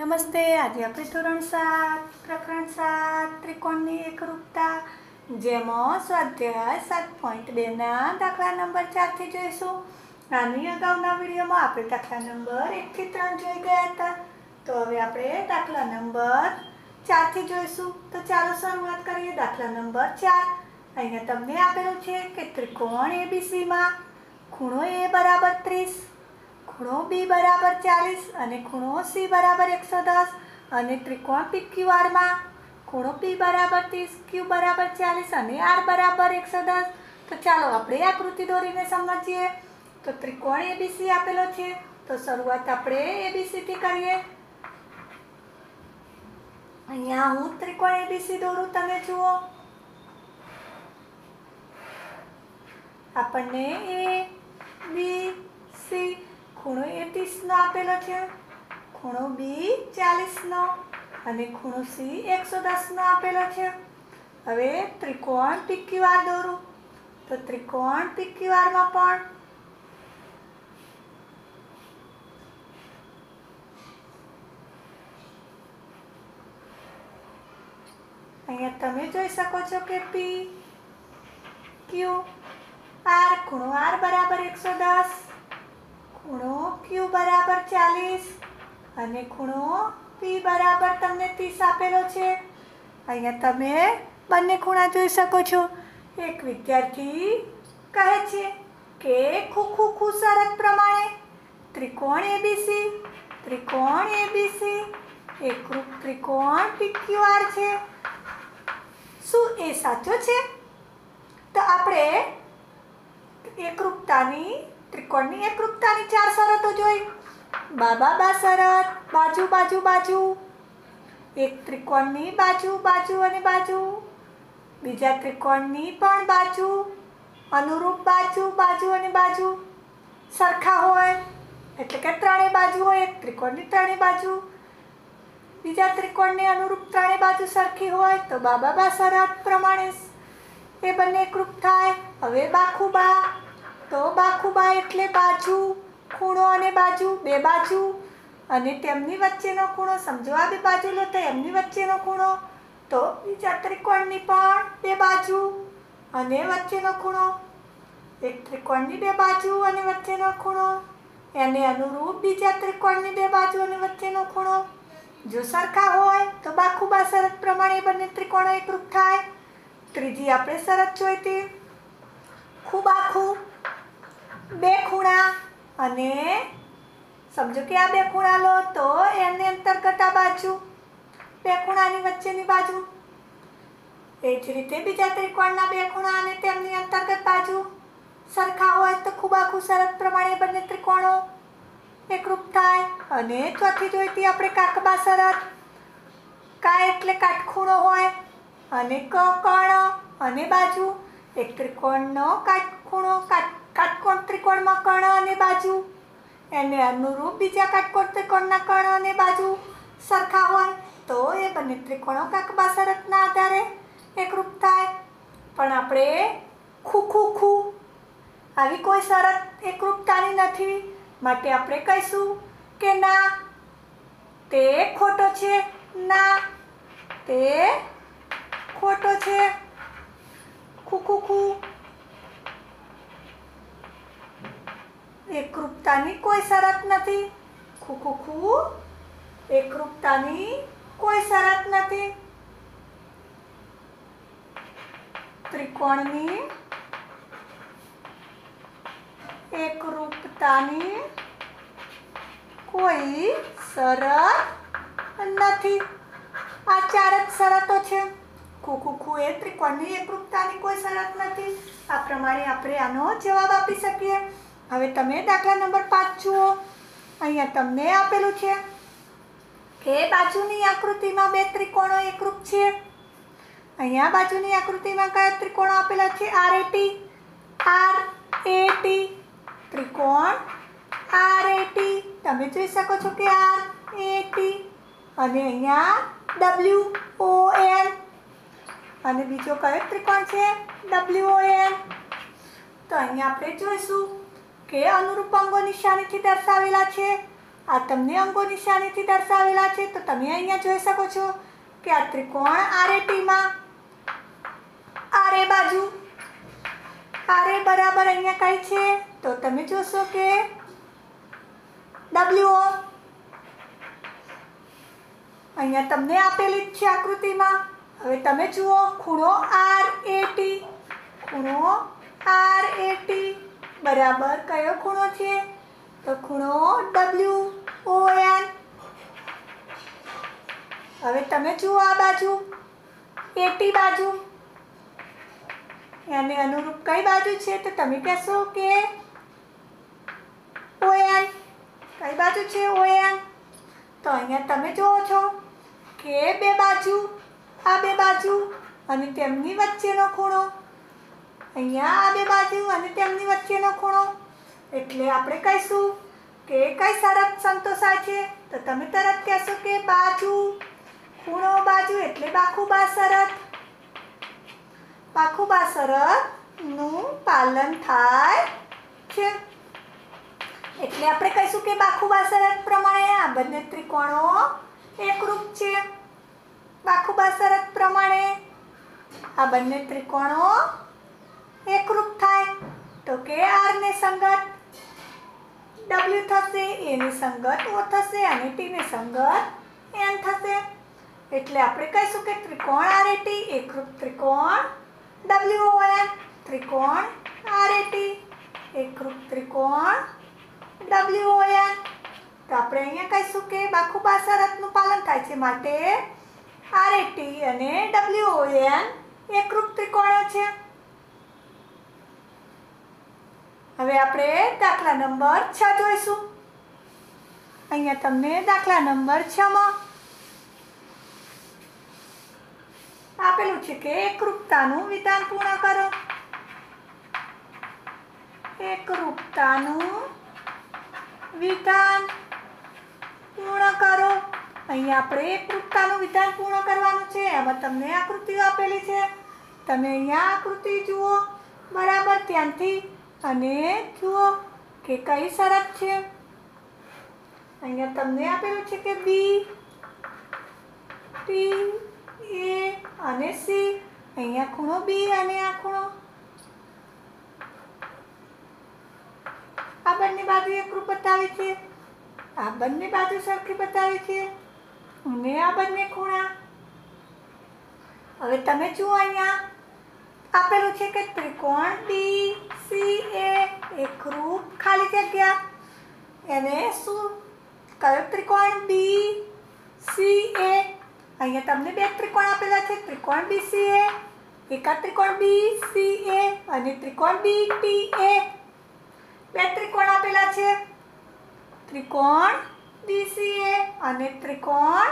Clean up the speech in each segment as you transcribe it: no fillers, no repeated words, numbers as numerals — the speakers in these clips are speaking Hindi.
नमस्ते। आज આપણે ધોરણ 7 પ્રકરણ 7 ત્રિકોણની એકરૂપતા જેમાં સ્વાધ્યાય 7.2 ના દાખલા નંબર 4 થી જોઈશું। આની અગાઉના વિડિયોમાં આપણે દાખલા નંબર 1 થી 3 જોઈ ગયા હતા, તો હવે આપણે દાખલા નંબર 4 થી જોઈશું। તો ચાલો શરૂઆત કરીએ। દાખલા નંબર 4 અહીંયા તમને આપેલું છે કે ત્રિકોણ ABC માં ખૂણો A = 30, ખૂણો B बराबर 40 और खूणो C बराबर 110 और त्रिकोण PQR में खूणो P बराबर 30, Q बराबर 40 और R बराबर 110। तो चलो आप आकृति दौरी समझिए। तो त्रिकोण ABC आपेलो छे, तो शुरुआत आप ABC थी करिए। अहींया हूँ त्रिकोण ABC दौरू, तमे जुओ आपणे A B C खूणो ए 30 नो आपेलो छे, खूणो बी 40 नो अने खूणो सी 110 नो आपेलो छे। हवे त्रिकोण PQR दौरू। तो त्रिकोण PQR मां पण अहींया तमे जोई शको छो के P Q R खूणो R बराबर 110, खूणो Q बराबर 40 अने खूणो P बराबर तमने 30 आपेलो छे। अहींया तमे बंने खूणा जोई शको छो। एक विद्यार्थी कहे छे के खूखू शरत प्रमाणे त्रिकोण ABC एकरूप त्रिकोण PQR छे, शुं ए साचो छे? तो आपणे एकरूपतानी त्रिकोणनी एकरूपतानी चार शरतो जोई। बाबा शरत, बाजू बाजू बाजू, एक त्रिकोणनी बाजू बाजू अने बाजू, बीजा त्रिकोणनी पण बाजू, अनुरूप बाजू बाजू अने बाजू, सरखा होय एटले के त्रणेय बाजू होय। एक त्रिकोणनी त्रणेय बाजू, बीजा त्रिकोणने अनुरूप त्रणेय बाजू सरखी होय तो बाबा शरत प्रमाणे ए बने एकरूप थाय। हवे बाखुबा, तो बाखुबा एटले बाजू, खूणो अने बाजू, बे बाजू अने तेमनी वच्चेनो खूणो। समजो आ बे बाजू लो तो एमनी वच्चेनो खूणो, तो बीजा त्रिकोणनी पण बे बाजू अने वच्चेनो खूणो। एक त्रिकोणनी बे बाजू अने वच्चेनो खूणो एने अनुरूप बीजा त्रिकोणनी बे बाजू अने वच्चेनो खूणो, जो सरखा होय तो बाखुबा शरत प्रमाणे बने त्रिकोणो एकरूप थाय। त्रीजी आपणे शरत जोईती, खूब आखू, बे खूणा अने समझो कि आ बे खूणा लो तो एने अंतर्गत आ बाजू, बे खूणानी वच्चेनी बाजू, ए ज रीते बीजा त्रिकोणना बे खूणा अने तेमनी अंतर्गत बाजू सरखा होय तो खूब आखू शरत प्रमाणे बने त्रिकोणो एकरूप थाय। अने चौथी जोईती आपणे काकबा शरत, का एटले काटखूणो होय अने क कर्ण अने बाजू, एक त्रिकोणनो काटखूणो, काटकोण त्रिकोण में कर्ण अने बाजू एने अनुरूप बीजा काटकोण त्रिकोणना कर्ण अने बाजू सरखा होय तो ए बने त्रिकोणों काकबा शरतना आधारे एकरूप थाय। पण आपणे खूखू आवी कोई शरत एकरूपतानी नथी, माटे आपणे कहीशुं के ना ते खोटो छे, ना ते खोटो छे। खूखू एकरूपतानी कोई शरत नथी, खूखू एकरूपतानी कोई शरत नथी। त्रिकोणनी एकरूपतानी कोई शरत नथी। आ चार ज शरतो छे। खूखू ए त्रिकोणनी एकरूपतानी कोई शरत नथी। आ प्रमाणे आपणे आनो जवाब आपी सकीए। हवे तमे दाखला नंबर 5 जुओ। अहींया तमने आपेलुं छे के बाजूनी आकृतिमां बे त्रिकोणो एकरूप छे। अहींया बाजूनी आकृतिमां कया त्रिकोणो आपेला छे? RAT त्रिकोण RAT तमे जोई शको छो के RAT अने अहींया WON अने बीजो कयो त्रिकोण छे? WON। तो अहींया आपणे जोईशुं के अनुरूप अंगों निशानी थी दर्शावेला छे। आ तमने अंगों निशानी दर्शावेला है तो तमे अहींया जोई शको छो के आ त्रिकोण आरएटी मां आरए बाजू आरए बराबर अहींया कई छे तो तमे जोशो के डब्ल्यूओ अहींया तमने आपेली छे आकृति मां। हवे तमे जुओ खूणो आरएटी खूणो आरएटी बराबर कयो खूणो छे तो खूणो WON। हवे तमे जुओ आ बाजू AT बाजू यानी अनुरूप कई बाजू छे तो तमे कहो के ON कई बाजू छे ON। तो अहींया तमे जुओ छो के बे बाजू अने तेमनी वच्चेनो खूणो अहींया आ बे बाजू अने तेमनी वच्चेनो खूणो एटले आपणे कहीशुं के कई शरत संतोषाय छे तो तमे तरत कहेशो के बाजू खूणो बाजू एटले बाखुबा शरत नुं पालन थाय छे। एटले आपणे कहीशुं के बाखुबा शरत प्रमाणे आ बने त्रिकोणो एकरूप छे। बाखुबा शरत प्रमाणे आ बने त्रिकोणो एकरूप थाय तो के आर ने संगत W થશે, A ની સંગત O થશે અને T ની સંગત N થશે। એટલે આપણે કહીશું કે ત્રિકોણ RAT એકરૂપ ત્રિકોણ WON ત્રિકોણ RAT એકરૂપ ત્રિકોણ WON। તો આપણે અહીંયા કહીશું કે બાખુબા શરતનું પાલન થાય છે માટે RAT અને WON એકરૂપ ત્રિકોણો છે। हवे आपणे दाखला नंबर 6 जोईशुं। अहींया तमने दाखला नंबर 6 मां आपेलुं छे के एकरूपतानुं विधान पूर्ण करो। एकरूपतानुं विधान पूर्ण करो। अहींया आपणे एकरूपतानुं विधान पूर्ण करवानुं छे। एमां तमने आकृति आपेली छे तमे अहींया आकृति जुओ बराबर त्यांथी अने जुओ के कई शरत छे। अहींया तमने आपेलुं छे के बी टी ए अने सी अहींया खूणो बी अने आ खूणो आ बंने बाजू एकरूप बतावी छे आ बंने बाजू सरखी बतावी छे अने आ बंने खूणा। हवे तमे जुओ अहींया आपेलुं छे के त्रिकोण BCA एकरूप खाली जग्या एने शू कयो त्रिकोण BCA। अहींया तमने बे त्रिकोण आपेला छे त्रिकोण BCA एक त्रिकोण BCA अने त्रिकोण BTA बे त्रिकोण आपेला छे त्रिकोण DCA अने त्रिकोण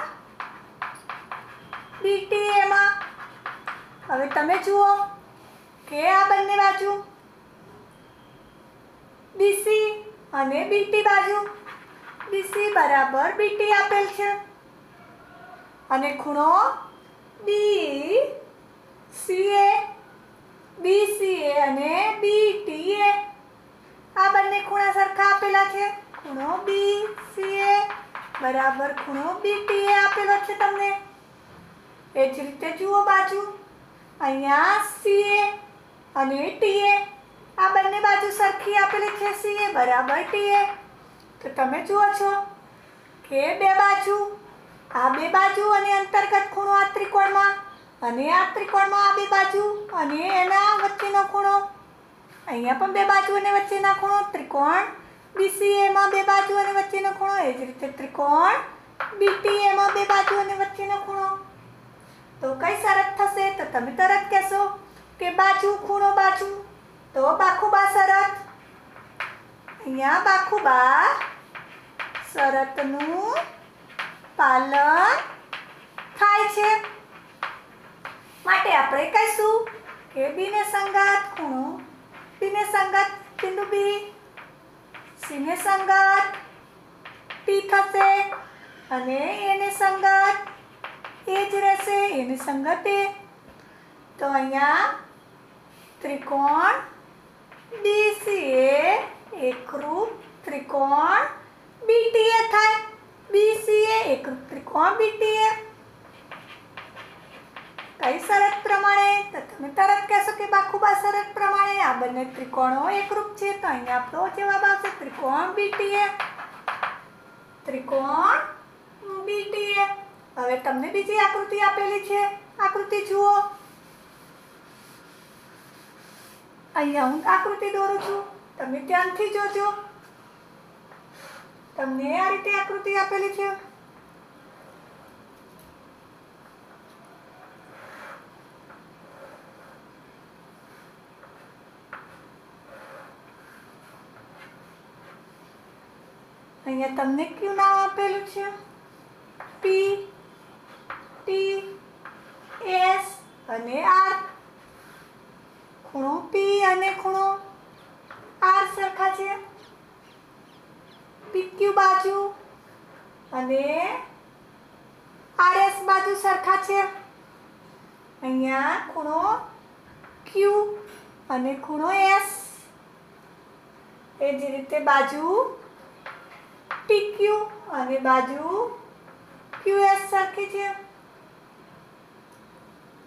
BTA मां। हवे तमे जुओ के आ बंने बाजू BC अने BT बाजू BC बराबर BT आपेल छे अने खूणो BCA अने BTA आ बंने खूणा सरखा आपेला छे। खूणो BCA बराबर खूणो BTA आपेलो छे तमने। ए ज रीते जुओ बाजू अहींया CA अने TA आ बंने बाजू सरखी आपेली छे CA बराबर TA। तो तमे जुओ छो के बे बाजू अने अंतर्गत खूणो आ त्रिकोणमां आ बे बाजू अने एना वच्चेनो खूणो अहींया पण बे बाजू अने वच्चेनो खूणो त्रिकोण BCA मां बे बाजू अने वच्चेनो खूणो ए ज रीते त्रिकोण BTA मां बे बाजू अने वच्चेनो खूणो। तो कई शरत थशे तो तमे तरत कहेशो के बाजू खूणो बाजू तो बाखुबा शरत। अहींया बाखुबा शरतनुं पालन थाय छे माटे आपणे कहीशुं के बी ने संगत खूणो बी ने संगत बिंदु बी सी ने संगत टी थशे अने ए ने संगत एज रहेशे एनी संगत ए। तो अहींया त्रिकोण BCA एकरूप त्रिकोण बीटीए थाय बीसीए एक त्रिकोण बीटीए कई शरत प्रमाणे तो तमे तरत कहेशो के बाखुबा शरत प्रमाणे आ बने त्रिकोणों एकरूप छे तो अहींया आपनो जवाब आवशे त्रिकोण बीटीए। त्रिकोण बीटीए। हवे तमने बीजी आकृति आपेली छे, आकृति जुओ। अहींया हुं आकृति दोरू छुं, तमे ध्यानथी जोजो। तमने आ रीते आकृति आपेली छे। अहींया तमने क्यों नाम आपेलू छे? P, T, S अने R। खूणो P अने खूणो R सरखा छे। PQ बाजू अने RS बाजू सरखा छे। अहींया खूणो Q अने खूणो S ए जी रीते बाजू PQ अने बाजू QS सरखी छे।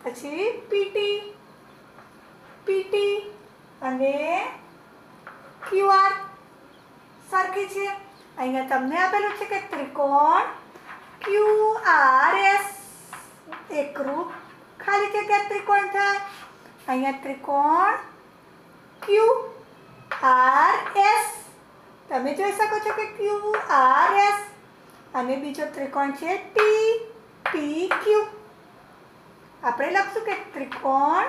पछी PT अने QR सरखी छे। अहींया तमने आपेलुं छे के त्रिकोण QRS एकरूप खाली जग्या त्रिकोण थाय। अहींया त्रिकोण QRS तमे जोई शको छो के QRS अने बीजो त्रिकोण छे TPQ। आपणे लखशुं के त्रिकोण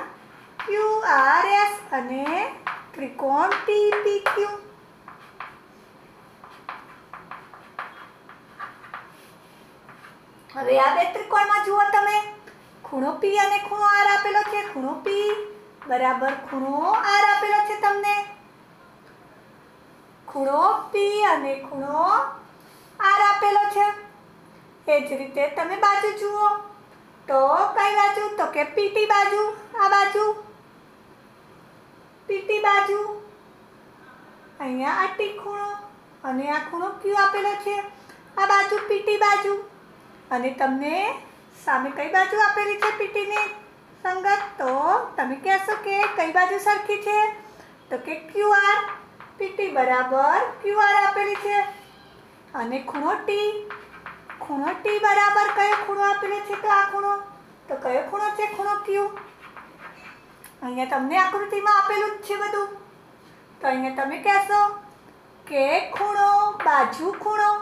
QRS अने त्रिकोण TPQ। हवे आ बे त्रिकोणमां जुओ तमे खूणो P अने खूणो R आपेलो छे। खूणो P बराबर खूणो R आपेलो छे तमने। खूणो P अने खूणो R आपेलो छे। ए ज रीते तमे बाजू जुओ तो कई बाजू तो के PT बाजू आ बाजू PT बाजू अहींया आ T खूणो अने आ खूणो Q आपेलो छे। आ बाजू PT बाजू अने तमने सामे कई बाजू आपेली छे PT ने संगत तो तमे कहेशो के कई बाजू सरखी छे तो के QR। PT बराबर QR आपेली छे अने खूणो T बराबर कयो खूणो आपेलो छे तो आ खूणो तो कयो खूणो छे खूणो Q। अहींया तमने आकृतिमां आपेलुं ज छे बधुं तो अहींया तमे कहेशो के खूणो बाजू खूणो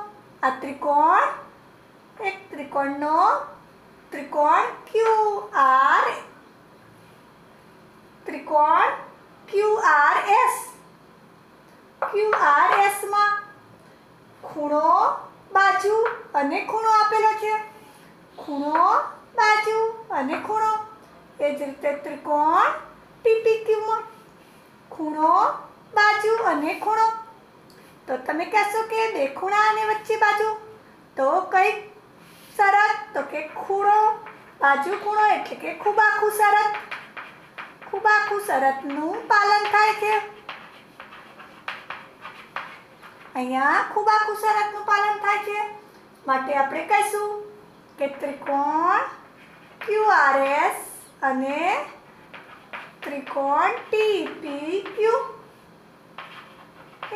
आ त्रिकोण एक त्रिकोणनो त्रिकोण QR त्रिकोण QRS QRS માં खूणो बाजू अने खूणो आपेलो छे। खूणो बाजू अने खूणो ए ज रीते त्रिकोण TPQ માં खूणो बाजू अने खूणो तो तमे कहेशो के बे खूणा अने वच्चे बाजू तो कई शरत तो के खूणो बाजू खूणो एटले के खूबाखू शरत नुं पालन थाय छे। अहींया खूबाखू शरतनुं पालन थाय छे माटे आपणे कहीशुं के त्रिकोण QRS अने त्रिकोण TPQ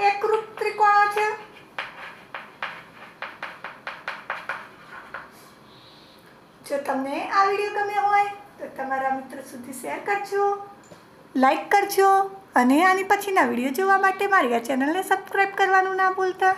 एकरूप त्रिकोणो छे। जो तमने आ विडियो गम्यो होय तो तमारा मित्रो सुधी शेर करजो, लाइक करजो अने आनी पछीना विडियो जोवा माटे मारी आ चेनलने सब्सक्राइब करवानुं ना भूलता।